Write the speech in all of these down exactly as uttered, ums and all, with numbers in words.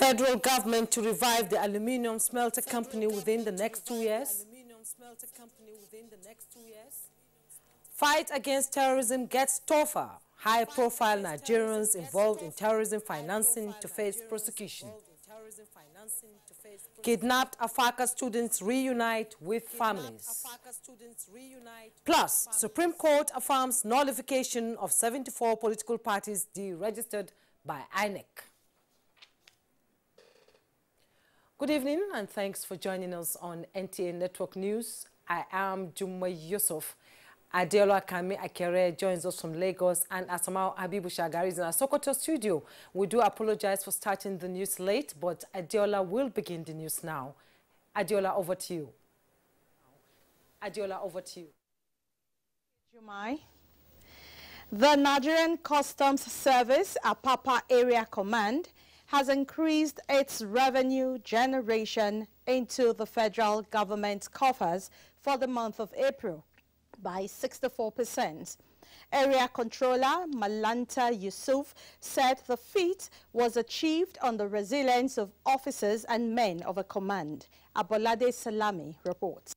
Federal government to revive the aluminium smelter company within the next two years. Fight against terrorism gets tougher. High-profile Nigerians involved in terrorism financing to face prosecution. Kidnapped Afaka students reunite with families. Plus, Supreme Court affirms nullification of seventy-four political parties deregistered by I N E C. Good evening and thanks for joining us on N T A Network News. I am Jumai Yusuf. Adeola Kamiakere joins us from Lagos and Asamao Abibu Shagari is in our Sokoto studio. We do apologize for starting the news late, but Adeola will begin the news now. Adeola, over to you. Adeola, over to you. Jumai. The Nigerian Customs Service, Apapa Area Command, has increased its revenue generation into the federal government coffers for the month of April by sixty-four percent. Area Controller Malanta Yusuf said the feat was achieved on the resilience of officers and men of a command. Abolade Salami reports.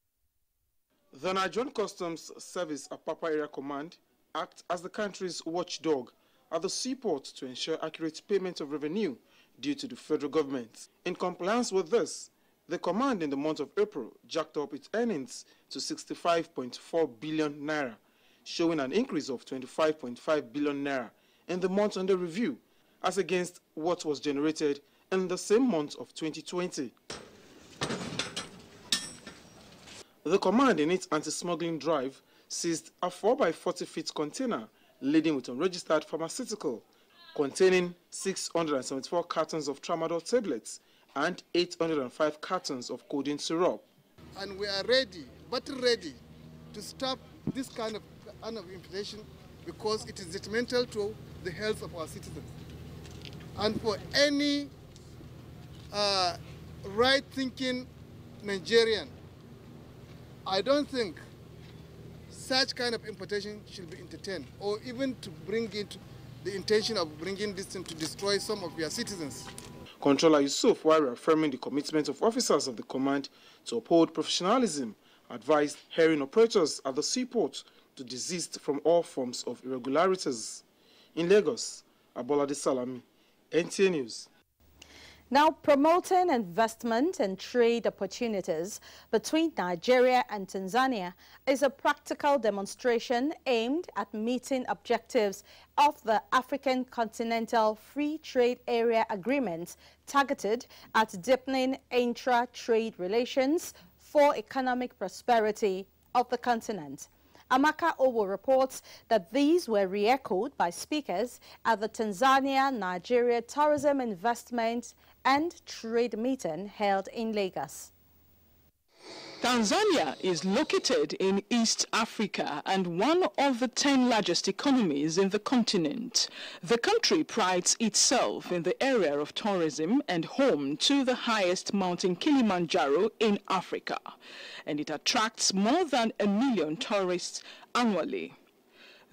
The Nigerian Customs Service Apapa Area Command acts as the country's watchdog at the seaport to ensure accurate payment of revenue due to the federal government. In compliance with this, the command in the month of April jacked up its earnings to sixty-five point four billion naira, showing an increase of twenty-five point five billion naira in the month under review, as against what was generated in the same month of twenty twenty. The command, in its anti-smuggling drive, seized a four by forty feet container laden with unregistered pharmaceutical containing six hundred seventy-four cartons of tramadol tablets and eight hundred five cartons of codeine syrup. And we are ready, battle ready, to stop this kind of, kind of inflation because it is detrimental to the health of our citizens. And for any uh, right-thinking Nigerian, I don't think such kind of importation should be entertained, or even to bring it, the intention of bringing this in to destroy some of your citizens. Controller Yusuf, while reaffirming the commitment of officers of the command to uphold professionalism, advised herring operators at the seaport to desist from all forms of irregularities. In Lagos, Abolade Salami, N T A News. Now, promoting investment and trade opportunities between Nigeria and Tanzania is a practical demonstration aimed at meeting objectives of the African Continental Free Trade Area Agreement, targeted at deepening intra-trade relations for economic prosperity of the continent. Amaka Owo reports that these were re-echoed by speakers at the Tanzania-Nigeria Tourism Investment and Trade meeting held in Lagos. Tanzania is located in East Africa and one of the ten largest economies in the continent. The country prides itself in the area of tourism and home to the highest mountain Kilimanjaro in Africa, and it attracts more than a million tourists annually.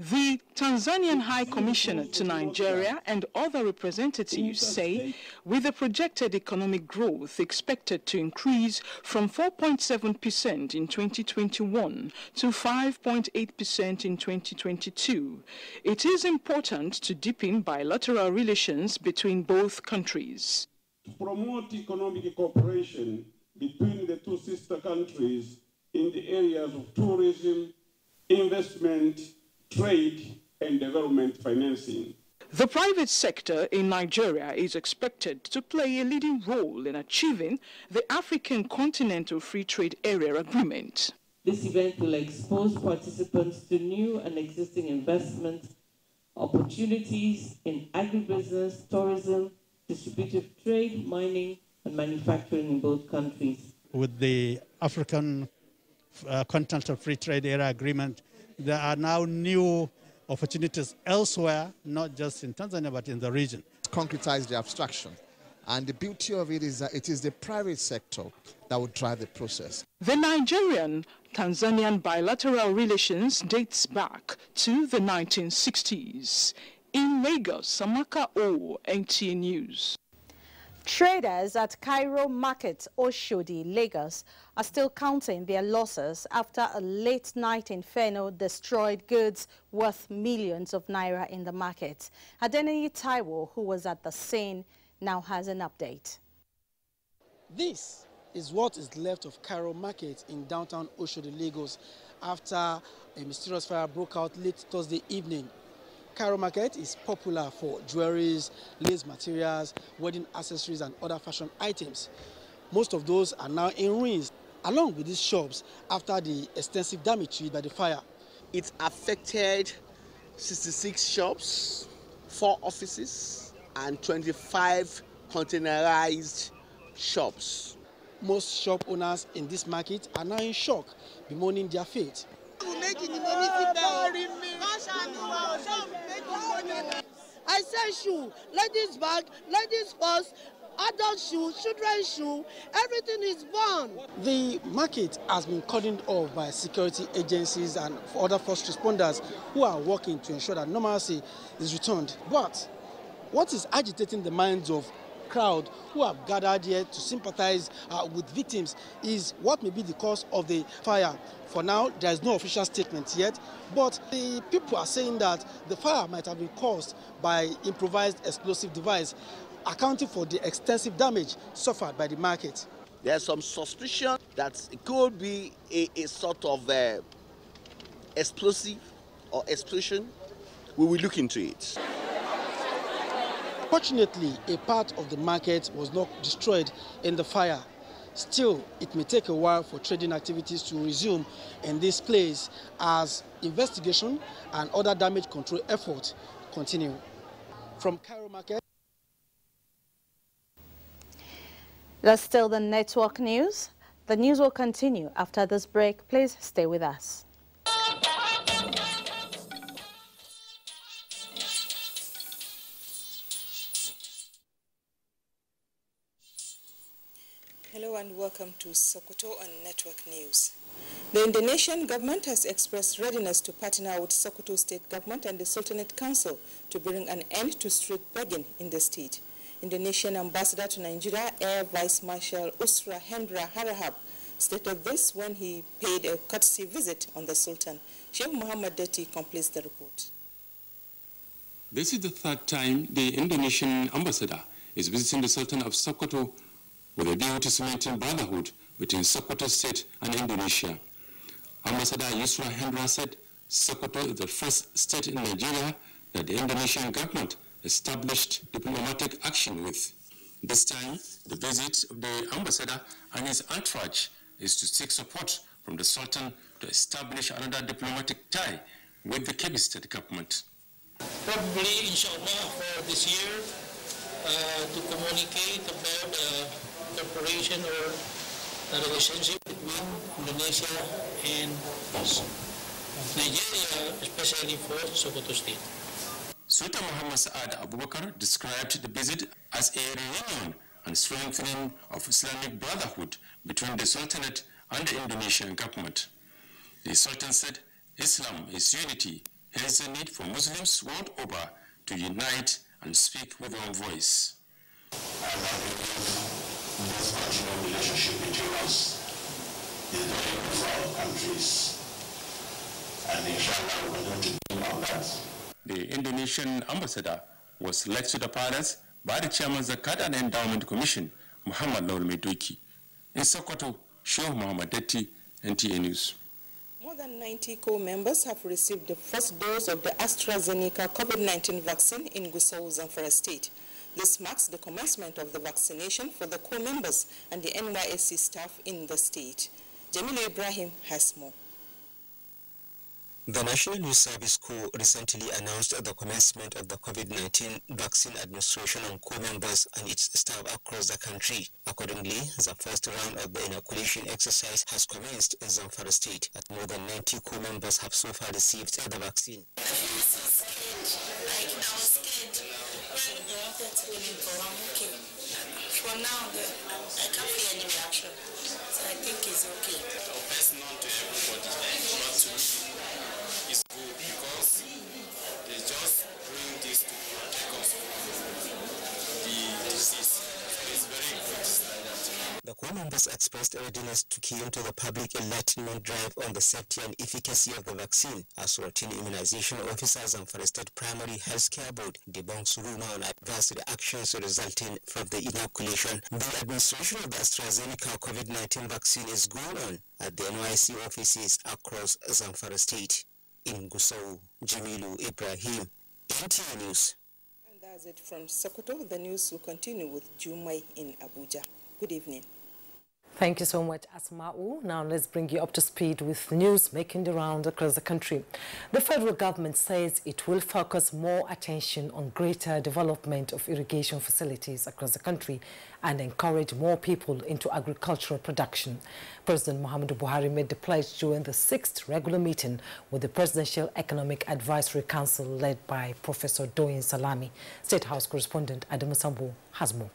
The Tanzanian High Commissioner to Nigeria and other representatives say with the projected economic growth expected to increase from four point seven percent in twenty twenty-one to five point eight percent in twenty twenty-two, it is important to deepen bilateral relations between both countries. To promote economic cooperation between the two sister countries in the areas of tourism, investment, trade and development financing. The private sector in Nigeria is expected to play a leading role in achieving the African Continental Free Trade Area Agreement. This event will expose participants to new and existing investment opportunities in agribusiness, tourism, distributive trade, mining and manufacturing in both countries. With the African uh, Continental Free Trade Area Agreement, there are now new opportunities elsewhere, not just in Tanzania, but in the region. Concretize the abstraction. And the beauty of it is that it is the private sector that will drive the process. The Nigerian-Tanzanian bilateral relations dates back to the nineteen sixties. In Lagos, Amaka Owo, N T A News. Traders at Cairo Market, Oshodi, Lagos, are still counting their losses after a late-night inferno destroyed goods worth millions of naira in the market. Adeniyi Taiwo, who was at the scene, now has an update. This is what is left of Cairo Market in downtown Oshodi, Lagos, after a mysterious fire broke out late Thursday evening. Cairo Market is popular for jewelries, lace materials, wedding accessories and other fashion items. Most of those are now in ruins, along with these shops, after the extensive damage by the fire. It affected sixty-six shops, four offices and twenty-five containerized shops. Most shop owners in this market are now in shock, bemoaning their fate. I sell shoe, ladies' bag, ladies' purse, adult shoe, children's shoe, everything is gone. The market has been cordoned off by security agencies and other first responders who are working to ensure that normalcy is returned. But what is agitating the minds of crowd who have gathered here to sympathize uh, with victims is what may be the cause of the fire. For now, there is no official statement yet, but the people are saying that the fire might have been caused by improvised explosive device, accounting for the extensive damage suffered by the market. There's some suspicion that it could be a, a sort of uh, explosive or explosion. We will look into it. Fortunately, a part of the market was not destroyed in the fire. Still, it may take a while for trading activities to resume in this place as investigation and other damage control efforts continue. From Cairo Market. That's still the network news. The news will continue after this break. Please stay with us. Hello and welcome to Sokoto on Network News. The Indonesian government has expressed readiness to partner with Sokoto State Government and the Sultanate Council to bring an end to street begging in the state. Indonesian Ambassador to Nigeria, Air Vice Marshal Yusra Hendra Harahap, stated this when he paid a courtesy visit on the Sultan. Sheikh Muhammad Detti completes the report. This is the third time the Indonesian ambassador is visiting the Sultan of Sokoto with a view to cementing brotherhood between Sokoto State and Indonesia. Ambassador Yusra Hendra said Sokoto is the first state in Nigeria that the Indonesian government established diplomatic action with. This time, the visit of the ambassador and his entourage is to seek support from the Sultan to establish another diplomatic tie with the Kebbi State government. Probably, inshallah, for this year, uh, to communicate about uh, cooperation or the relationship between Indonesia and Nigeria, especially for Sokoto State. Sultan Muhammad Saad Abu Bakr described the visit as a reunion and strengthening of Islamic brotherhood between the Sultanate and the Indonesian government. The Sultan said Islam is unity, hence the need for Muslims world over to unite and speak with one voice. This cultural relationship between us is very good for our countries, and inshallah we're going to do our best. The Indonesian ambassador was selected to the palace by the chairman of the Zakat and Endowment Commission, Muhammad Lawal Meduki. In Sokoto, Sheikh Muhammad Detti, N T A News. More than ninety co-members have received the first dose of the AstraZeneca COVID nineteen vaccine in Gusau, Zamfara State. This marks the commencement of the vaccination for the co-members and the N Y S C staff in the state. Jamilu Ibrahim has more. The National News Service Co. recently announced the commencement of the COVID nineteen vaccine administration on co-members and its staff across the country. Accordingly, the first round of the inoculation exercise has commenced in Zamfara State, and more than ninety co-members have so far received the vaccine. For now, the, I can't feel any reaction, so I think it's okay. It's not to everybody, but to me, it's good because they just bring this to protect us from the disease. Our members expressed a readiness to key into the public enlightenment drive on the safety and efficacy of the vaccine, as routine immunization officers and for the State Primary Health Care Board debunks rumor on adverse reactions resulting from the inoculation. The administration of the AstraZeneca COVID nineteen vaccine is going on at the N Y C offices across Zamfara State. In Gusau, Jamilu Ibrahim, N T A News. And that's it from Sokoto. The news will continue with Jumai in Abuja. Good evening. Thank you so much, Asma'u. Now let's bring you up to speed with news making the round across the country. The federal government says it will focus more attention on greater development of irrigation facilities across the country and encourage more people into agricultural production. President Muhammadu Buhari made the pledge during the sixth regular meeting with the Presidential Economic Advisory Council led by Professor Doyin Salami. State House correspondent Adamu Sambu has more.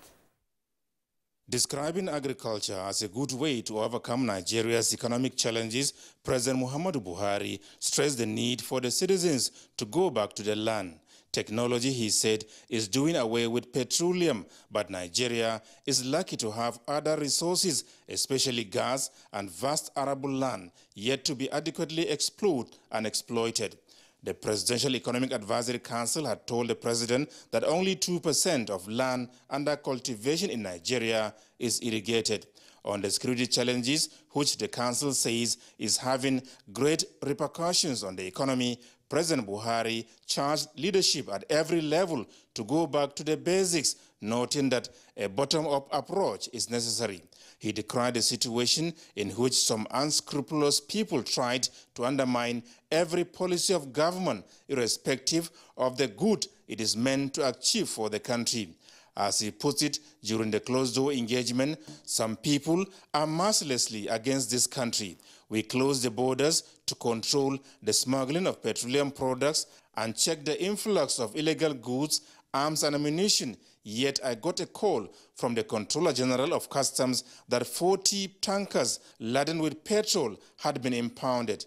Describing agriculture as a good way to overcome Nigeria's economic challenges, President Muhammadu Buhari stressed the need for the citizens to go back to their land. Technology, he said, is doing away with petroleum, but Nigeria is lucky to have other resources, especially gas and vast arable land, yet to be adequately explored and exploited. The Presidential Economic Advisory Council had told the president that only two percent of land under cultivation in Nigeria is irrigated, on the security challenges which the council says is having great repercussions on the economy. President Buhari charged leadership at every level to go back to the basics, noting that a bottom-up approach is necessary. He decried the situation in which some unscrupulous people tried to undermine every policy of government, irrespective of the good it is meant to achieve for the country. As he puts it, during the closed-door engagement, some people are mercilessly against this country. We close the borders to control the smuggling of petroleum products and check the influx of illegal goods, arms and ammunition. Yet I got a call from the Controller General of Customs that forty tankers laden with petrol had been impounded.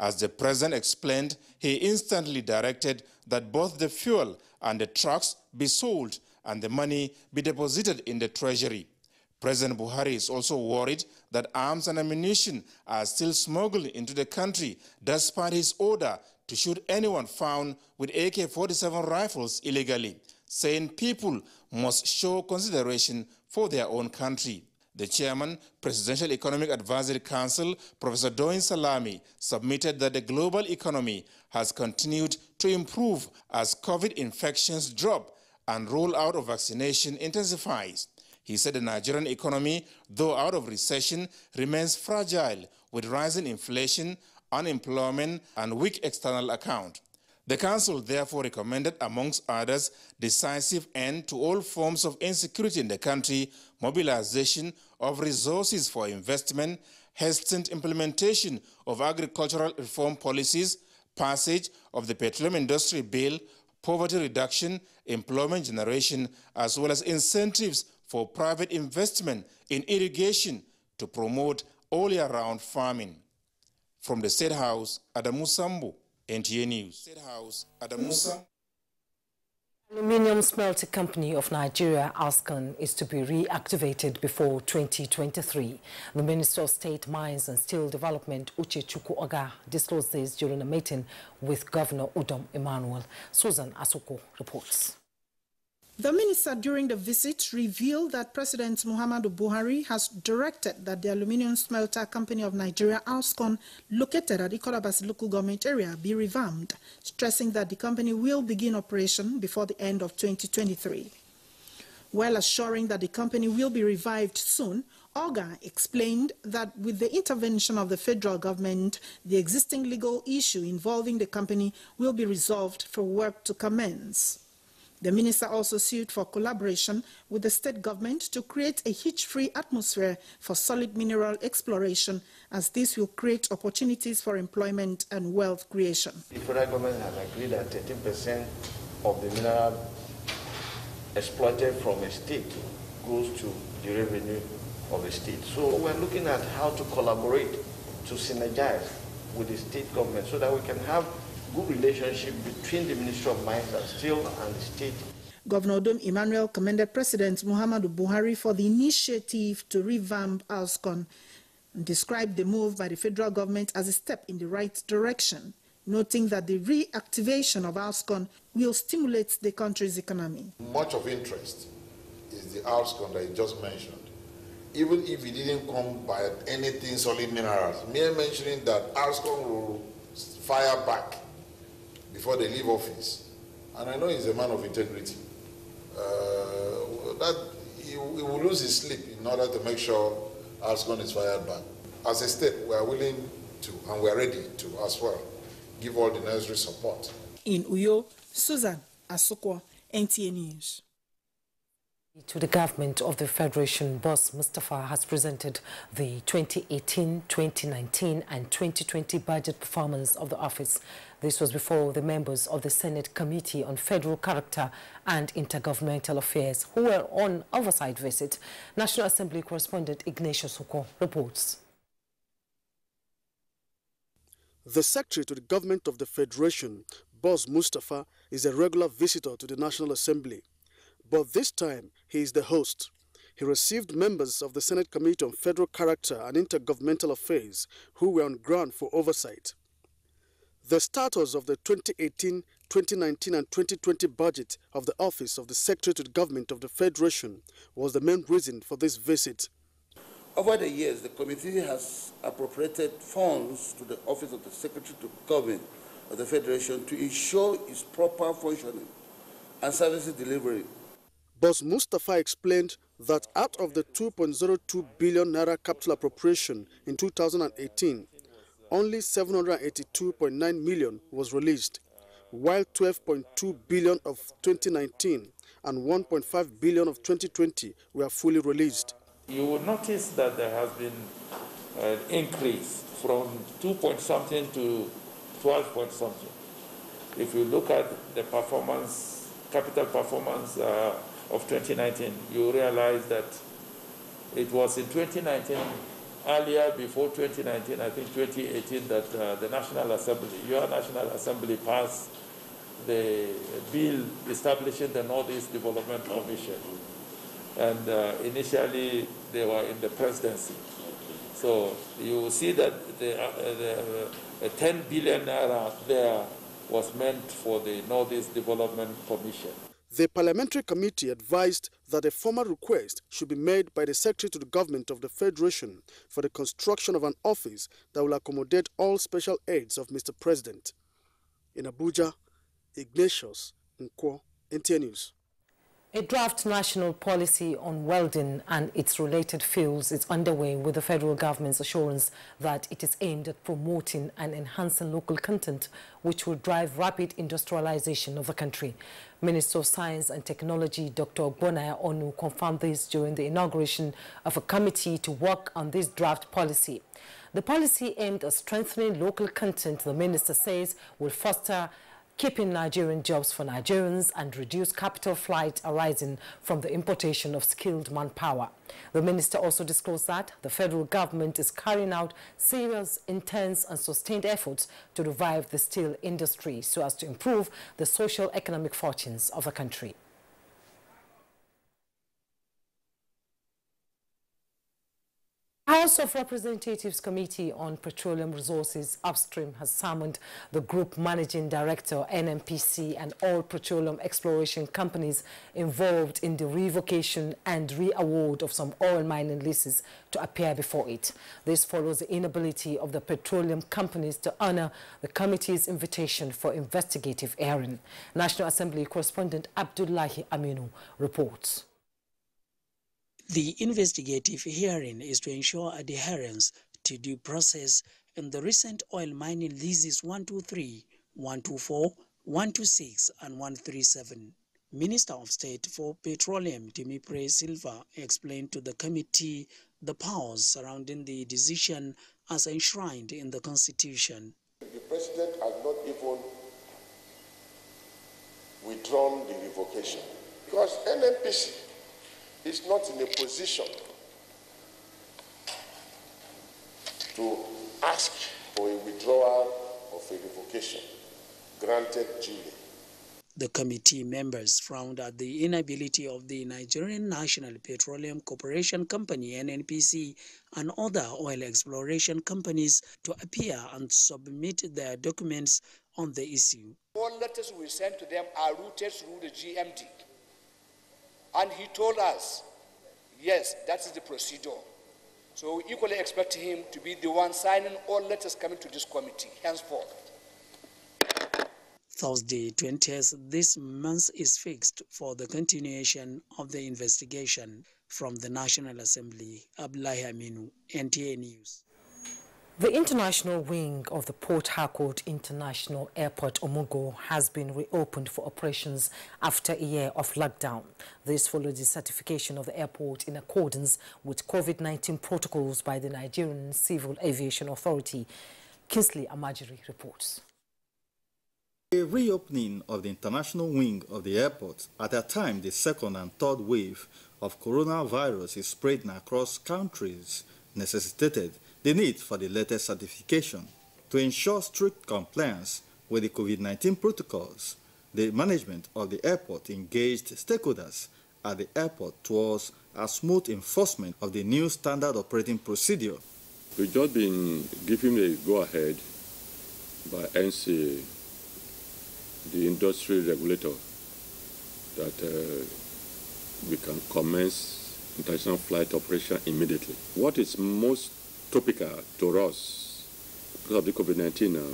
As the president explained, he instantly directed that both the fuel and the trucks be sold and the money be deposited in the treasury. President Buhari is also worried that arms and ammunition are still smuggled into the country, despite his order to shoot anyone found with A K forty-seven rifles illegally, saying people must show consideration for their own country. The chairman, Presidential Economic Advisory Council, Professor Doyin Salami, submitted that the global economy has continued to improve as COVID infections drop and rollout of vaccination intensifies. He said the Nigerian economy, though out of recession, remains fragile with rising inflation, unemployment, and weak external account. The council therefore recommended, amongst others, decisive end to all forms of insecurity in the country, mobilization of resources for investment, hastened implementation of agricultural reform policies, passage of the petroleum industry bill, poverty reduction, employment generation, as well as incentives for private investment in irrigation to promote all-year-round farming. From the State House, Adamu Sambu, N T A News. State House, Adamu Sambu. Aluminium Smelter Company of Nigeria, ALSCON, is to be reactivated before twenty twenty-three. The Minister of State Mines and Steel Development, Uche Chukwuoga, disclosed this during a meeting with Governor Udom Emmanuel. Susan Asoko reports. The minister during the visit revealed that President Muhammadu Buhari has directed that the Aluminium Smelter Company of Nigeria, ALSCON, located at Ikolabasi local government area, be revamped, stressing that the company will begin operation before the end of twenty twenty-three. While assuring that the company will be revived soon, Oga explained that with the intervention of the federal government, the existing legal issue involving the company will be resolved for work to commence. The minister also sued for collaboration with the state government to create a hitch-free atmosphere for solid mineral exploration, as this will create opportunities for employment and wealth creation. The federal government has agreed that thirteen percent of the mineral exploited from a state goes to the revenue of the state. So we're looking at how to collaborate, to synergize with the state government so that we can have good relationship between the Ministry of Mines and Steel and the state. Governor Udom Emmanuel commended President Muhammadu Buhari for the initiative to revamp ALSCON and described the move by the federal government as a step in the right direction, noting that the reactivation of ALSCON will stimulate the country's economy. Much of interest is the ALSCON that you just mentioned. Even if it didn't come by anything solid minerals, mere mentioning that ALSCON will fire back before they leave office. And I know he's a man of integrity. Uh, that he, he will lose his sleep in order to make sure ALSCON is fired back. As a state, we are willing to, and we are ready to as well, give all the necessary support. In Uyo, Susan Asokwa, N T A News. To the government of the Federation, Boss Mustafa has presented the twenty eighteen, twenty nineteen and twenty twenty budget performance of the office. This was before the members of the Senate Committee on Federal Character and Intergovernmental Affairs who were on oversight visit. National Assembly correspondent Ignacio Soko reports. The Secretary to the Government of the Federation, Boss Mustafa, is a regular visitor to the National Assembly. But this time, he is the host. He received members of the Senate Committee on Federal Character and Intergovernmental Affairs who were on ground for oversight. The status of the twenty eighteen, twenty nineteen and twenty twenty budget of the Office of the Secretary to the Government of the Federation was the main reason for this visit. Over the years, the committee has appropriated funds to the Office of the Secretary to the Government of the Federation to ensure its proper functioning and service delivery. Boss Mustafa explained that out of the two point zero two billion naira capital appropriation in two thousand eighteen, only seven hundred eighty-two point nine million was released, while twelve point two billion of twenty nineteen and one point five billion of twenty twenty were fully released. You will notice that there has been an increase from two point something to twelve point something. If you look at the performance, capital performance, uh, of twenty nineteen, you realize that it was in twenty nineteen, earlier before twenty nineteen, I think twenty eighteen, that uh, the National Assembly, your National Assembly passed the bill establishing the Northeast Development Commission. And uh, initially, they were in the presidency. So you will see that the, uh, the uh, ten billion naira there was meant for the Northeast Development Commission. The parliamentary committee advised that a formal request should be made by the Secretary to the Government of the Federation for the construction of an office that will accommodate all special aids of Mister President. In Abuja, Ignatius Nkwo, N T A News. A draft national policy on welding and its related fields is underway with the federal government's assurance that it is aimed at promoting and enhancing local content, which will drive rapid industrialization of the country. Minister of Science and Technology Doctor Ogbonna Onu confirmed this during the inauguration of a committee to work on this draft policy. The policy aimed at strengthening local content, the minister says, will foster keeping Nigerian jobs for Nigerians and reduce capital flight arising from the importation of skilled manpower. The minister also disclosed that the federal government is carrying out serious, intense and sustained efforts to revive the steel industry so as to improve the social economic fortunes of the country. House of Representatives Committee on Petroleum Resources Upstream has summoned the Group Managing Director, N N P C, and all petroleum exploration companies involved in the revocation and re-award of some oil mining leases to appear before it. This follows the inability of the petroleum companies to honor the committee's invitation for investigative hearing. National Assembly correspondent Abdullahi Aminu reports. The investigative hearing is to ensure adherence to due process in the recent oil mining leases one two three, one two four, one two six, and one three seven. Minister of State for Petroleum Timipre Silva explained to the committee the powers surrounding the decision as enshrined in the Constitution. The President has not even withdrawn the revocation because N N P C is not in a position to ask for a withdrawal of a revocation granted duly. The committee members frowned at the inability of the Nigerian National Petroleum Corporation Company, N N P C, and other oil exploration companies to appear and submit their documents on the issue. All letters we sent to them are routed through the G M D. And he told us, yes, that is the procedure. So we equally expect him to be the one signing all letters coming to this committee henceforth. Thursday, twentieth this month is fixed for the continuation of the investigation. From the National Assembly, Abdullahi Aminu, N T A News. The international wing of the Port Harcourt International Airport, Omugo, has been reopened for operations after a year of lockdown. This followed the certification of the airport in accordance with COVID nineteen protocols by the Nigerian Civil Aviation Authority. Kinsley Amajiri reports. A reopening of the international wing of the airport at a time the second and third wave of coronavirus is spreading across countries necessitated the need for the latest certification to ensure strict compliance with the COVID nineteen protocols. The management of the airport engaged stakeholders at the airport towards a smooth enforcement of the new standard operating procedure. We've just been given a go-ahead by N C A, the industry regulator, that uh, we can commence international flight operation immediately. What is most topical to us because of the COVID nineteen now,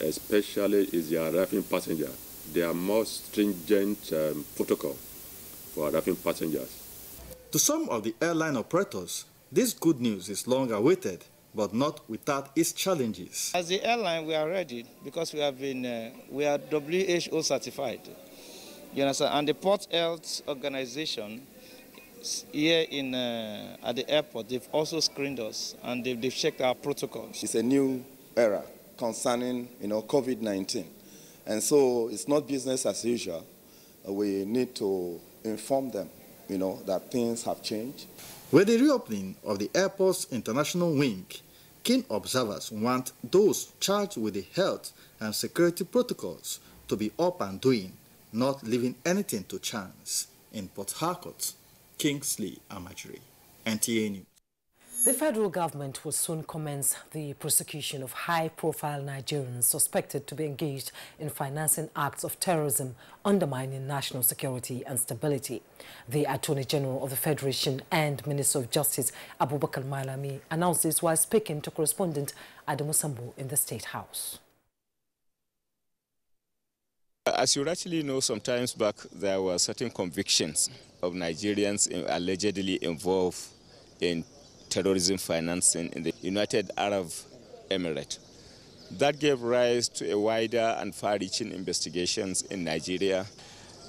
especially is the arriving passenger. There are more stringent um, protocol for arriving passengers. To some of the airline operators, this good news is long awaited, but not without its challenges. As the airline, we are ready because we have been, uh, we are W H O certified. You understand? And the Port Health Organization here in, uh, at the airport, they've also screened us and they've, they've checked our protocols. It's a new era concerning, you know, COVID nineteen. And so it's not business as usual. We need to inform them, you know, that things have changed. With the reopening of the airport's international wing, keen observers want those charged with the health and security protocols to be up and doing, not leaving anything to chance. In Port Harcourt, Kingsley Amajiri, N T A News. The federal government will soon commence the prosecution of high-profile Nigerians suspected to be engaged in financing acts of terrorism, undermining national security and stability. The Attorney General of the Federation and Minister of Justice, Abubakar Malami, announced this while speaking to correspondent Adamu Sambu in the State House. As you actually know, sometimes back there were certain convictions of Nigerians allegedly involved in terrorism financing in the United Arab Emirates. That gave rise to a wider and far-reaching investigations in Nigeria.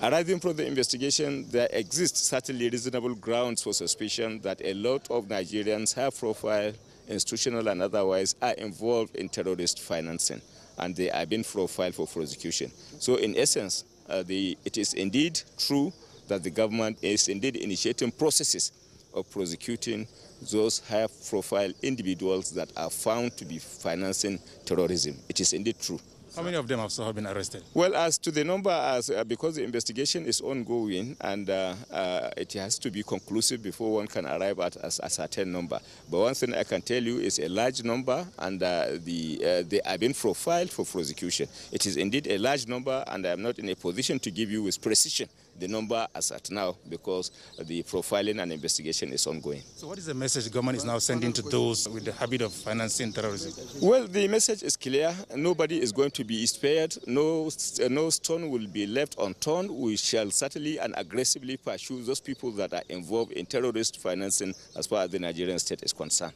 Arising from the investigation, there exists certainly reasonable grounds for suspicion that a lot of Nigerians, high-profile, institutional and otherwise, are involved in terrorist financing, and they are being profiled for prosecution. So in essence, uh, the, it is indeed true that the government is indeed initiating processes of prosecuting those high-profile individuals that are found to be financing terrorism. It is indeed true. How many of them have so been arrested? Well, as to the number, as uh, because the investigation is ongoing and uh, uh, it has to be conclusive before one can arrive at a, a certain number. But one thing I can tell you is a large number, and uh, the uh, they have been profiled for prosecution. It is indeed a large number, and I'm not in a position to give you with precision the number as at now, because the profiling and investigation is ongoing. So what is the message the government is now sending to those with the habit of financing terrorism? Well, the message is clear. Nobody is going to be spared. No, no stone will be left unturned. We shall certainly and aggressively pursue those people that are involved in terrorist financing as far as the Nigerian state is concerned.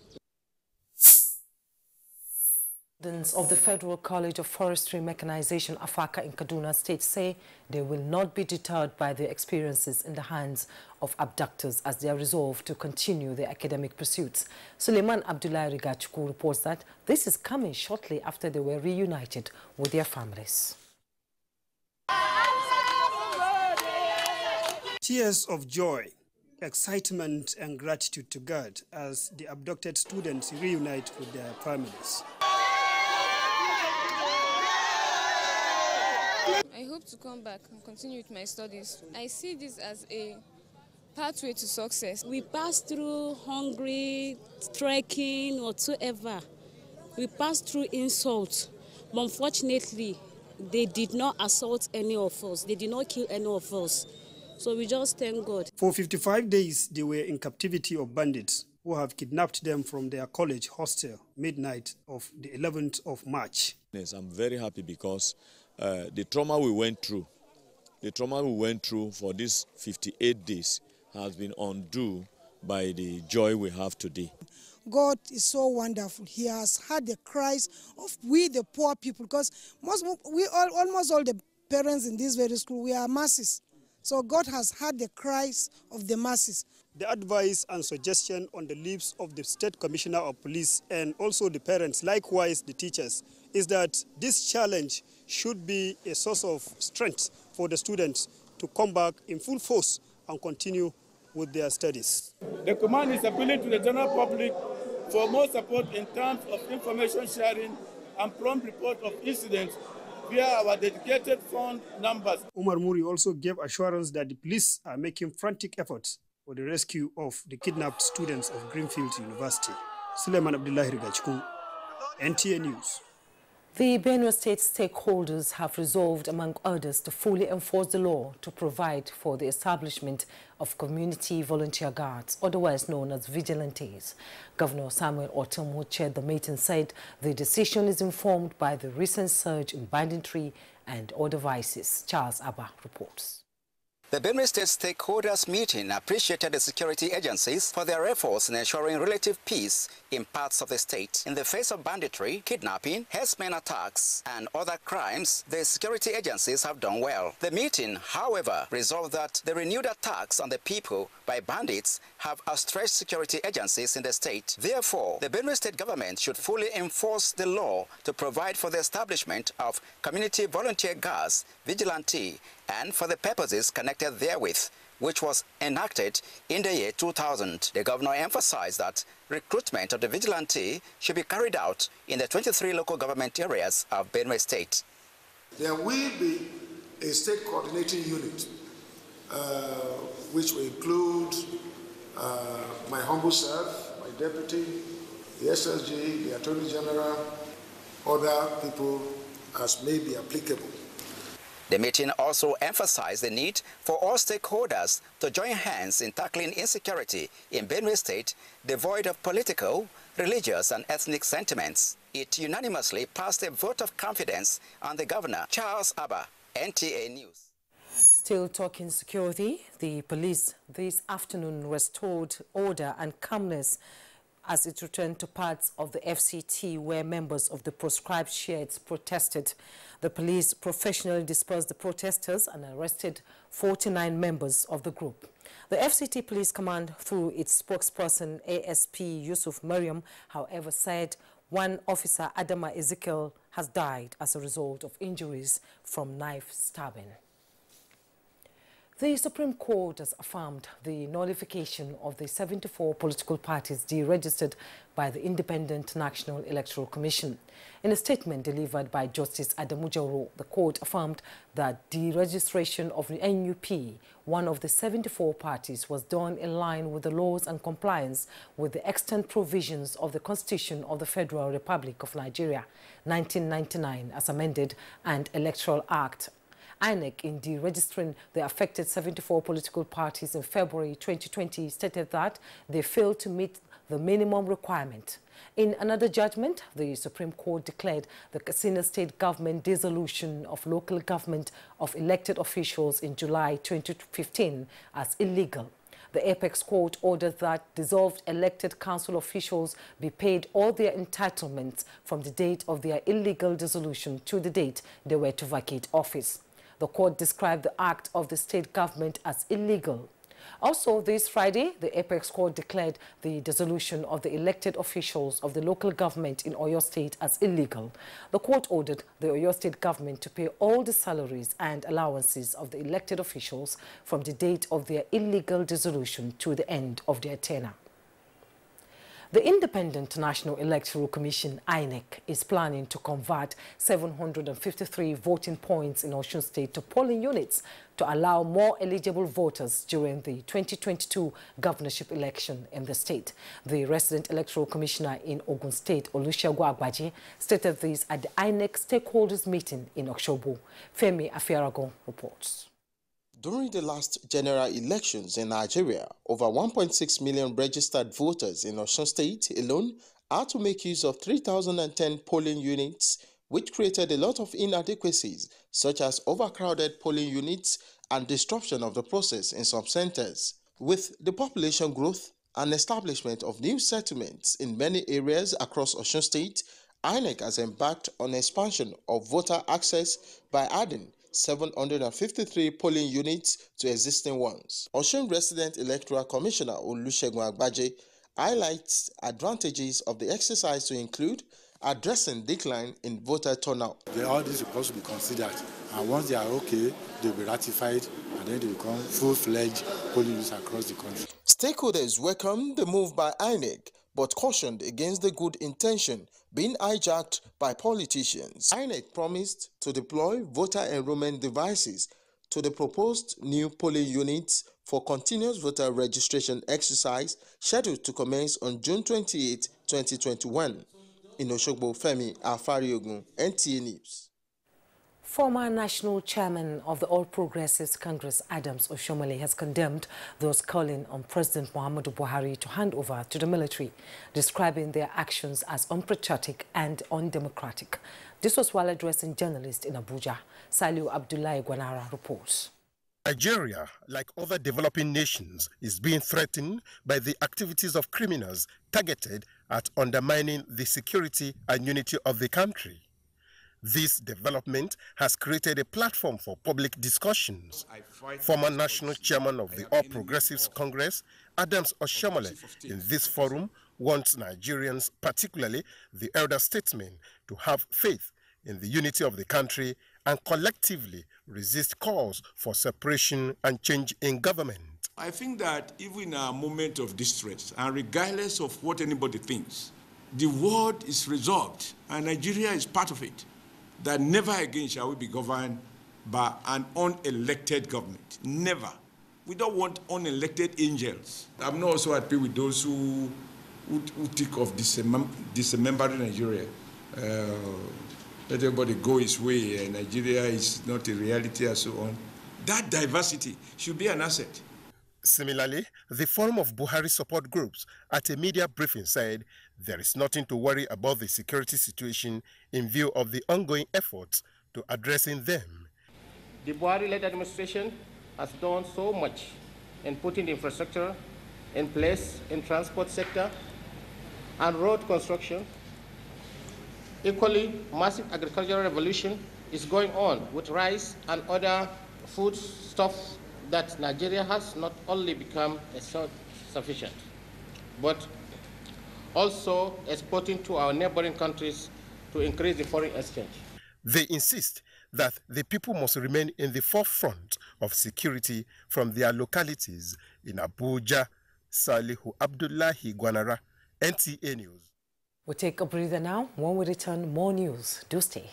Students of the Federal College of Forestry Mechanization, Afaka, in Kaduna State say they will not be deterred by their experiences in the hands of abductors as they are resolved to continue their academic pursuits. Suleiman Abdullahi Rigachuku reports that this is coming shortly after they were reunited with their families. Tears of joy, excitement and gratitude to God as the abducted students reunite with their families. I hope to come back and continue with my studies. I see this as a pathway to success. We pass through hungry, trekking, whatsoever. We pass through insults. But unfortunately, they did not assault any of us. They did not kill any of us. So we just thank God. For fifty-five days, they were in captivity of bandits who have kidnapped them from their college hostel midnight of the eleventh of March. Yes, I'm very happy because uh, the trauma we went through, the trauma we went through for these fifty-eight days has been undue by the joy we have today. God is so wonderful. He has heard the cries of we, the poor people, because most, we all, almost all the parents in this very school, we are masses. So God has heard the cries of the masses. The advice and suggestion on the lips of the State Commissioner of Police and also the parents, likewise the teachers, is that this challenge should be a source of strength for the students to come back in full force and continue with their studies. The command is appealing to the general public for more support in terms of information sharing and prompt report of incidents via our dedicated phone numbers. Umar Muri also gave assurance that the police are making frantic efforts for the rescue of the kidnapped students of Greenfield University. Suleiman Abdullahi Rigachku, N T A News. The Benue State stakeholders have resolved, among others, to fully enforce the law to provide for the establishment of community volunteer guards, otherwise known as vigilantes. Governor Samuel Otom, who chaired the meeting, said the decision is informed by the recent surge in banditry and other vices. Charles Abba reports. The Benue State stakeholders meeting appreciated the security agencies for their efforts in ensuring relative peace in parts of the state. In the face of banditry, kidnapping, herdsmen attacks, and other crimes, the security agencies have done well. The meeting, however, resolved that the renewed attacks on the people by bandits have outstretched security agencies in the state. Therefore, the Benue State government should fully enforce the law to provide for the establishment of community volunteer guards, vigilante, and for the purposes connected therewith, which was enacted in the year two thousand. The governor emphasized that recruitment of the vigilante should be carried out in the twenty-three local government areas of Benue State. There will be a state coordinating unit, uh, which will include uh, my humble self, my deputy, the S S G, the Attorney General, other people as may be applicable. The meeting also emphasized the need for all stakeholders to join hands in tackling insecurity in Benue State, devoid of political, religious, and ethnic sentiments. It unanimously passed a vote of confidence on the governor. Charles Abba, N T A News. Still talking security, the police this afternoon restored order and calmness as it returned to parts of the F C T where members of the proscribed sheds protested. The police professionally dispersed the protesters and arrested forty-nine members of the group. The F C T Police Command, through its spokesperson A S P Yusuf Mariam, however, said one officer, Adama Ezekiel, has died as a result of injuries from knife stabbing. The Supreme Court has affirmed the nullification of the seventy-four political parties deregistered by the Independent National Electoral Commission. In a statement delivered by Justice Adamu Jauro, the court affirmed that deregistration of the N U P, one of the seventy-four parties, was done in line with the laws and compliance with the extant provisions of the Constitution of the Federal Republic of Nigeria, nineteen ninety-nine, as amended, and Electoral Act. I N E C, in deregistering the affected seventy-four political parties in February twenty twenty, stated that they failed to meet the minimum requirement. In another judgment, the Supreme Court declared the Katsina State government dissolution of local government of elected officials in July twenty fifteen as illegal. The Apex Court ordered that dissolved elected council officials be paid all their entitlements from the date of their illegal dissolution to the date they were to vacate office. The court described the act of the state government as illegal. Also, this Friday, the Apex Court declared the dissolution of the elected officials of the local government in Oyo State as illegal. The court ordered the Oyo State government to pay all the salaries and allowances of the elected officials from the date of their illegal dissolution to the end of their tenure. The Independent National Electoral Commission, I N E C, is planning to convert seven hundred fifty-three voting points in Osun State to polling units to allow more eligible voters during the twenty twenty-two governorship election in the state. The resident electoral commissioner in Ogun State, Olusegun Agbaji, stated this at the I N E C stakeholders meeting in Osogbo. Femi Afariogun reports. During the last general elections in Nigeria, over one point six million registered voters in Osun State alone had to make use of three thousand ten polling units, which created a lot of inadequacies, such as overcrowded polling units and disruption of the process in some centers. With the population growth and establishment of new settlements in many areas across Osun State, I N E C has embarked on expansion of voter access by adding seven hundred fifty-three polling units to existing ones. Osun Resident Electoral Commissioner Olusegun Agbaje highlights advantages of the exercise to include addressing decline in voter turnout. All these reports will be considered, and once they are okay, they will be ratified, and then they become full-fledged polling units across the country. Stakeholders welcomed the move by I N E C, but cautioned against the good intention being hijacked by politicians. I N E C promised to deploy voter enrollment devices to the proposed new polling units for continuous voter registration exercise, scheduled to commence on June twenty-eighth, twenty twenty-one. In Osogbo, Femi Afariogun, N T A News. Former national chairman of the All Progressives Congress, Adams Oshiomhole, has condemned those calling on President Muhammadu Buhari to hand over to the military, describing their actions as unpatriotic and undemocratic. This was while addressing journalists in Abuja. Saliu Abdullahi Gwanara reports. Nigeria, like other developing nations, is being threatened by the activities of criminals targeted at undermining the security and unity of the country. This development has created a platform for public discussions. Former national chairman of the All Progressives Congress, Adams Oshiomhole, in this forum wants Nigerians, particularly the elder statesmen, to have faith in the unity of the country and collectively resist calls for separation and change in government. I think that even in a moment of distress, and regardless of what anybody thinks, the world is resolved, and Nigeria is part of it, that never again shall we be governed by an unelected government. Never. We don't want unelected angels. I'm not also happy with those who, who, who think of dismem dismembering Nigeria. Uh, let everybody go his way, and Nigeria is not a reality, and so on. That diversity should be an asset. Similarly, the Forum of Buhari support groups at a media briefing said there is nothing to worry about the security situation in view of the ongoing efforts to addressing them. The Buhari-led administration has done so much in putting the infrastructure in place in transport sector and road construction. Equally, massive agricultural revolution is going on with rice and other food stuff that Nigeria has not only become self-sufficient, but also exporting to our neighboring countries to increase the foreign exchange. They insist that the people must remain in the forefront of security from their localities in Abuja. Salihu Abdullahi Gwanara, N T A News. We'll take a breather now. When we return, more news. Do stay.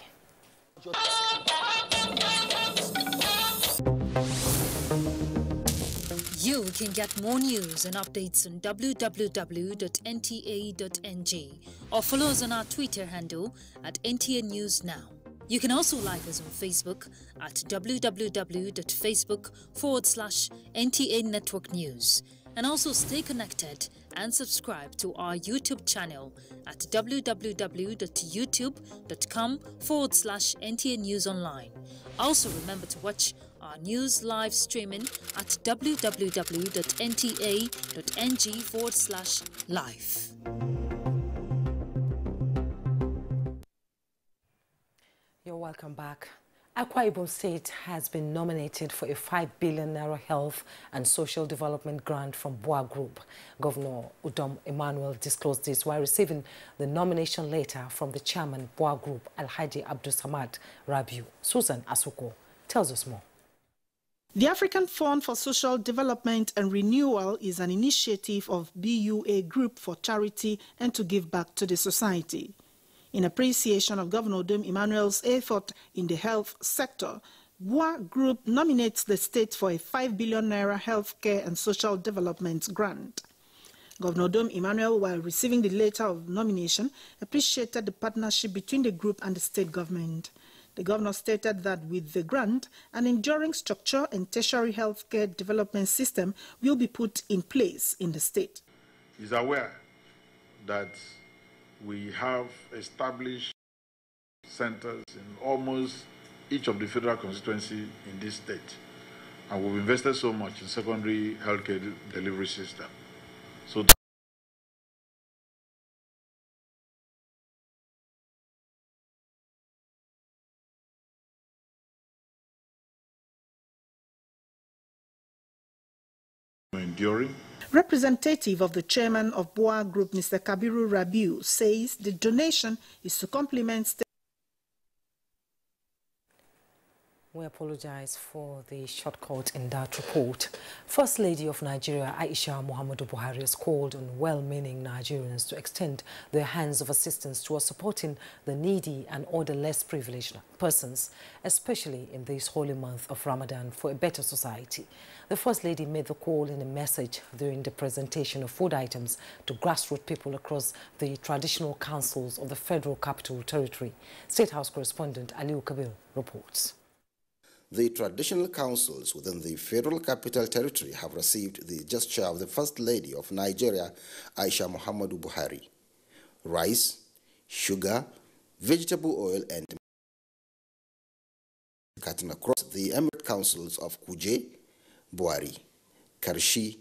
You can get more news and updates on w w w dot n t a dot n g or follow us on our Twitter handle at N T A News Now. You can also like us on Facebook at w w w dot facebook forward slash N T A Network News, and also stay connected and subscribe to our YouTube channel at w w w dot youtube dot com forward slash N T A News Online. Also remember to watch our news live streaming at w w w dot n t a dot n g forward slash live. You're welcome back. Akwa Ibom State has been nominated for a five billion naira health and social development grant from B U A Group. Governor Udom Emmanuel disclosed this while receiving the nomination letter from the chairman B U A Group, Alhaji Abdul Samad Rabiu. Susan Asuko tells us more. The African Fund for Social Development and Renewal is an initiative of B U A Group for charity and to give back to the society. In appreciation of Governor Udom Emmanuel's effort in the health sector, B U A Group nominates the state for a five billion naira healthcare and social development grant. Governor Udom Emmanuel, while receiving the letter of nomination, appreciated the partnership between the group and the state government. The governor stated that with the grant, an enduring structure and tertiary healthcare development system will be put in place in the state. He's aware that we have established centers in almost each of the federal constituencies in this state. And we've invested so much in secondary healthcare delivery system. So enduring. Representative of the chairman of B U A Group, Mister Kabiru Rabiu, says the donation is to complement state. We apologize for the shortcut in that report. First Lady of Nigeria, Aisha Muhammadu Buhari, has called on well-meaning Nigerians to extend their hands of assistance towards supporting the needy and other less privileged persons, especially in this holy month of Ramadan, for a better society. The First Lady made the call in a message during the presentation of food items to grassroots people across the traditional councils of the Federal Capital Territory. State House correspondent Aliu Kabir reports. The traditional councils within the Federal Capital Territory have received the gesture of the First Lady of Nigeria, Aisha Muhammadu Buhari. Rice, sugar, vegetable oil and cutting across the emirate councils of Kuje, Buhari, Karshi,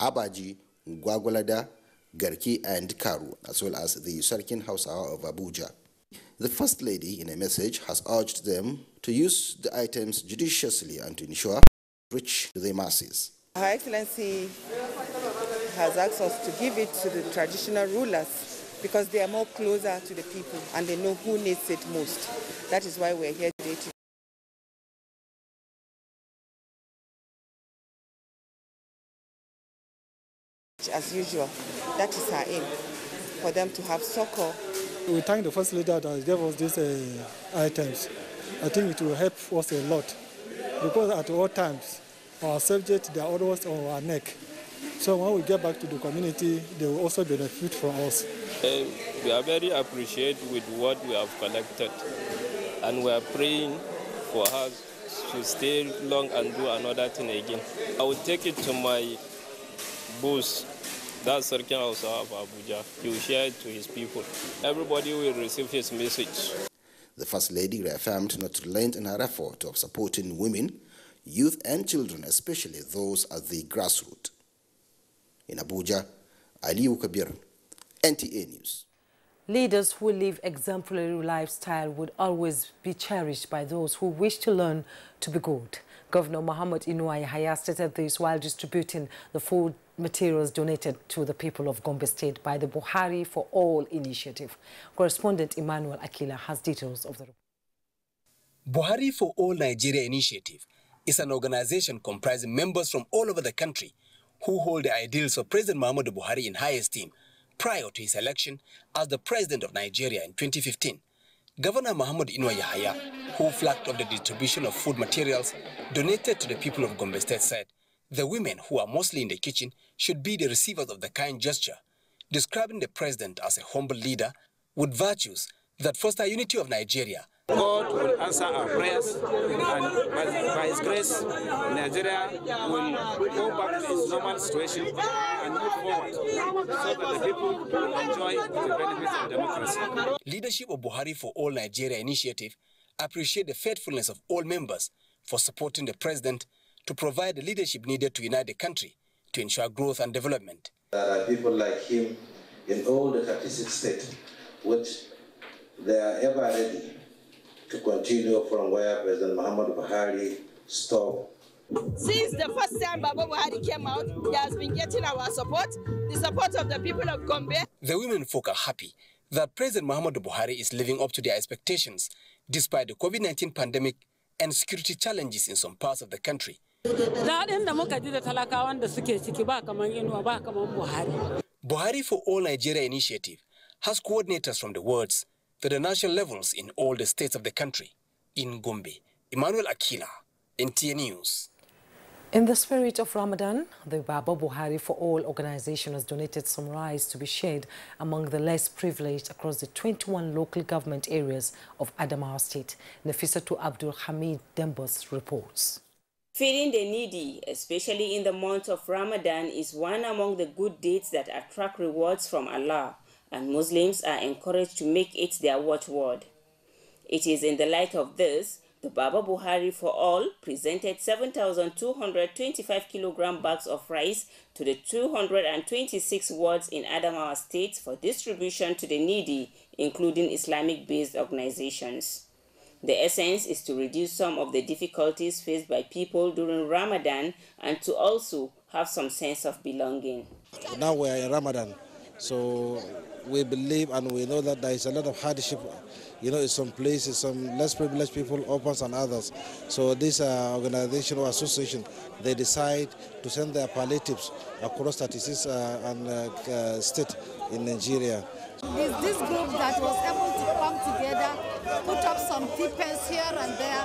Abaji, Gwagwalada, Garki and Karu, as well as the Sarkin Hausawa of Abuja. The First Lady, in a message, has urged them to use the items judiciously and to ensure reach to the masses. Her Excellency has asked us to give it to the traditional rulers because they are more closer to the people and they know who needs it most. That is why we're here today to as usual. That is her aim, for them to have succor. We thank the First Lady that gave us these uh, items. I think it will help us a lot, because at all times, our subjects, they are always on our neck. So when we get back to the community, they will also benefit from us. Uh, we are very appreciative with what we have collected, and we are praying for her to stay long and do another thing again. I will take it to my boss. That's Sarkin Hausawa of Abuja. He will share it to his people. Everybody will receive his message. The First Lady reaffirmed not to relent in her effort of supporting women, youth and children, especially those at the grassroots. In Abuja, Aliu Kabir, N T A News. Leaders who live exemplary lifestyle would always be cherished by those who wish to learn to be good. Governor Muhammad Inuwa Yahaya stated this while distributing the food materials donated to the people of Gombe State by the Buhari for All initiative. Correspondent Emmanuel Akila has details of the report. Buhari for All Nigeria initiative is an organization comprising members from all over the country who hold the ideals of President Muhammadu Buhari in high esteem. Prior to his election as the president of Nigeria in twenty fifteen. Governor Muhammad Inuwa Yahaya, who flagged off the distribution of food materials donated to the people of Gombe State, said the women who are mostly in the kitchen should be the receivers of the kind gesture, describing the president as a humble leader with virtues that foster unity of Nigeria. God will answer our prayers, and by, by His grace, Nigeria will go back to its normal situation and move forward so that the people will enjoy the benefits of democracy. Leadership of Buhari for All Nigeria initiative appreciate the faithfulness of all members for supporting the president to provide the leadership needed to unite the country to ensure growth and development. There are people like him in all the thirty-six states, which they are ever ready to continue from where President Muhammadu Buhari stopped. Since the first time Baba Buhari came out, he has been getting our support, the support of the people of Gombe. The women folk are happy that President Muhammadu Buhari is living up to their expectations despite the COVID nineteen pandemic and security challenges in some parts of the country, Daɗin da muka ji da talakawan da suke ciki ba kaman Inuwa ba kaman Buhari. Buhari for All Nigeria initiative has coordinators from the wards to the national levels in all the states of the country. In Gombe, Emmanuel Akila, N T A News. In the spirit of Ramadan, the Baba Buhari for All organization has donated some rice to be shared among the less privileged across the twenty-one local government areas of Adamawa State. Nefisatu Abdul Hamid Dembos reports. Feeding the needy, especially in the month of Ramadan, is one among the good deeds that attract rewards from Allah, and Muslims are encouraged to make it their watchword. It is in the light of this the Baba Buhari for All presented seven thousand two hundred twenty-five kilogram bags of rice to the two hundred twenty-six wards in Adamawa State for distribution to the needy, including Islamic-based organizations. The essence is to reduce some of the difficulties faced by people during Ramadan and to also have some sense of belonging. Now we are in Ramadan, so we believe and we know that there is a lot of hardship. You know, in some places, some less privileged people, orphans and others. So this uh, organization or association, they decide to send their palliatives across thirty-six uh, and uh, uh, state in Nigeria. It's this group that was able to come together, put up some tippers here and there,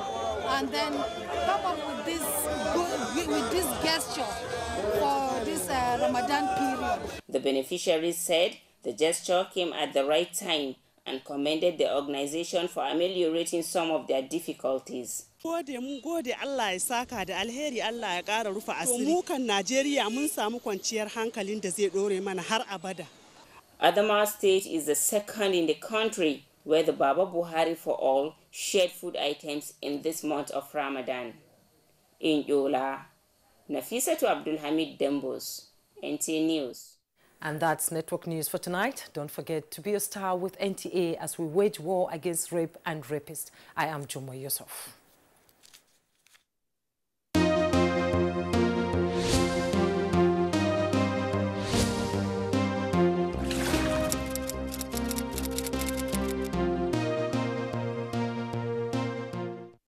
and then come up with this, with this gesture for this uh, Ramadan period. The beneficiaries said the gesture came at the right time and commended the organization for ameliorating some of their difficulties. Gode mun gode Allah ya saka da alheri Allah ya ƙara rufa asiri. Mu kan Najeriya mun samu kwanciyar hankalin da zai dore mana har abada. Adamawa State is the second in the country where the Baba Buhari for All shared food items in this month of Ramadan. In Yola, Nafisatu Abdulhamid Dembos, N T A News. And that's Network News for tonight. Don't forget to be a star with N T A as we wage war against rape and rapists. I am Jumai Yusuf.